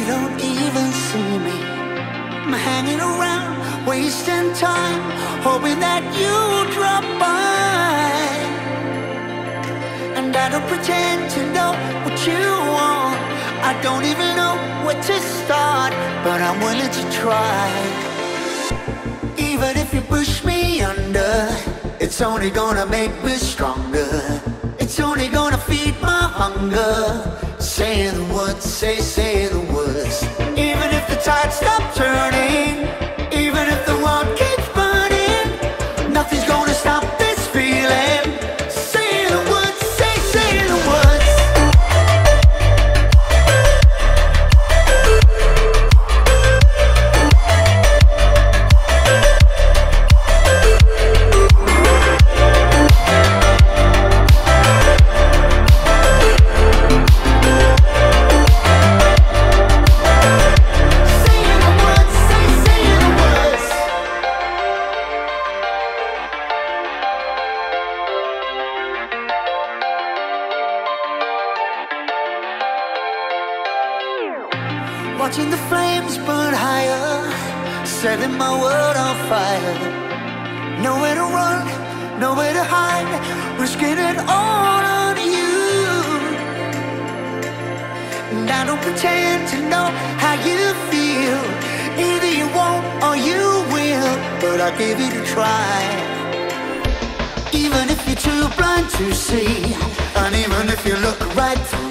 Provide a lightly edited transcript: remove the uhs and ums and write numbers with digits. You don't even see me. I'm hanging around, wasting time, hoping that you drop by. And I don't pretend to know what you want. I don't even know where to start, but I'm willing to try. Even if you push me under, it's only gonna make me stronger. It's only gonna feed my hunger. Say the words, say the words. Even if the tide stops turning, even if the world keeps burning, nothing's gonna stop this feeling. Say the words, say the words. Watching the flames burn higher, setting my world on fire. Nowhere to run, nowhere to hide, risking it all on you. And I don't pretend to know how you feel. Either you won't or you will, but I'll give it a try. Even if you're too blind to see, and even if you look right through